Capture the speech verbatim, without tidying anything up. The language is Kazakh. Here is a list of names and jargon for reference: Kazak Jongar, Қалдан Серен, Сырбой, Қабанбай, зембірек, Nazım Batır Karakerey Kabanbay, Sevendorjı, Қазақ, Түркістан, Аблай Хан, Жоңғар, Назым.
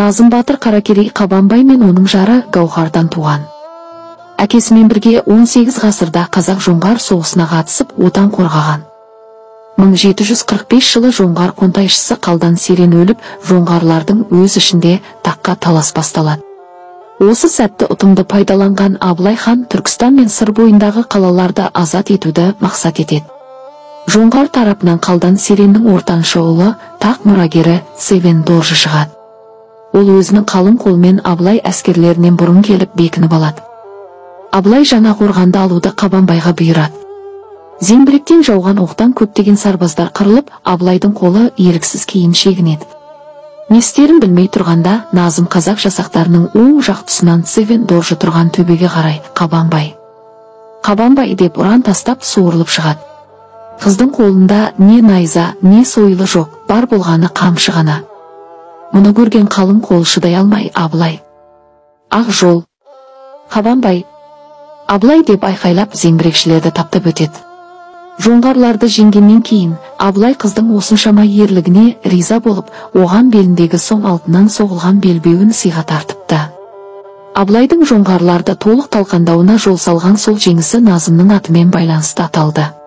Nazım Batır Karakerey Kabanbay men onun jara Gavhardan tuğan. Akesinin birge on sekizinci asırda Kazak Jongar soğusına katısıp otan korğağan. bin yedi yüz qirq beş yılı Jongar kontayşısı qaldan seren ölüp, Jongarlar'dın öz işinde taqqa talas bastalan. Осы сәтті ұтымды пайдаланған Аблай Хан Түркістан мен Сырбойындағы қалаларды азат етуді мақсат етеді. Жоңғар тарапынан қалдан сереннің ортаншы ұлы тақ мұрагері Sevendorjı шығады. Ол өзінің қалың қолмен Аблай әскерлерінен бұрын келіп бекініп алады. Аблай жаңа қорғанды алуды Қабанбайға бұйырады. Зембіректен жауған оқтан көптеген сарбаздар қырылып, Аблайдың қолы еріксіз кейін шегінеді. Нестерін білмей тұрғанда, Назым қазақ жасақтарының оң жақ тұсынан Sevendorjı тұрған төбеге қарай Қабанбай. Қабанбай деп ұран тастап суырылып шығады. Қыздың қолында не найза, не сойылы жоқ, бар болғаны қамшы ғана. Мұны көрген қалың қол шыдай алмай Аблай. Ақ жол. Қабанбай. Аблай деп айқайлап зеңбірекшілерді таптап өтеді. Жоңғарларды жеңгеннен кейін, Аблай қыздың осыншама ерлігіне риза болып, оған беліндегі соң алтынан соғылған белбеуін сыйға тартыпты. Аблайдың жоңғарларды толық талқандауына жол салған сол жеңісі Назымның атымен байланысты аталды.